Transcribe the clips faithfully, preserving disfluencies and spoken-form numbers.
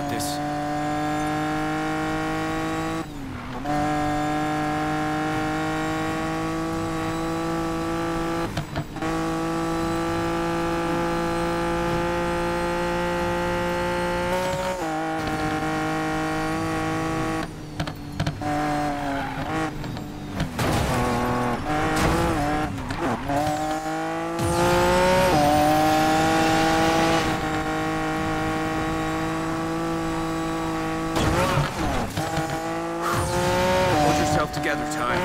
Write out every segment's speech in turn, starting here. got this. Together time.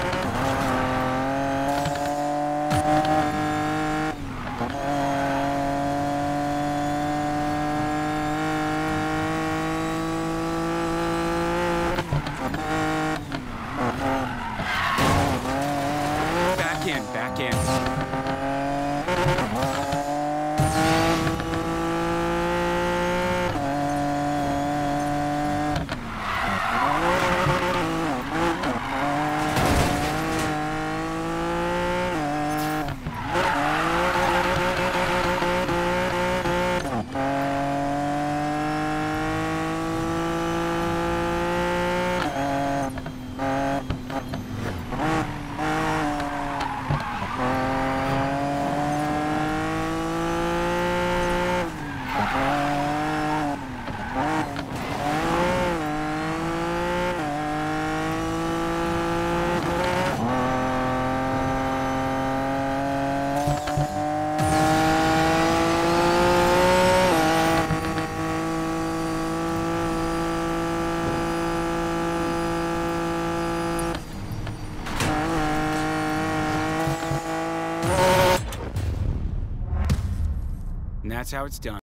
And that's how it's done.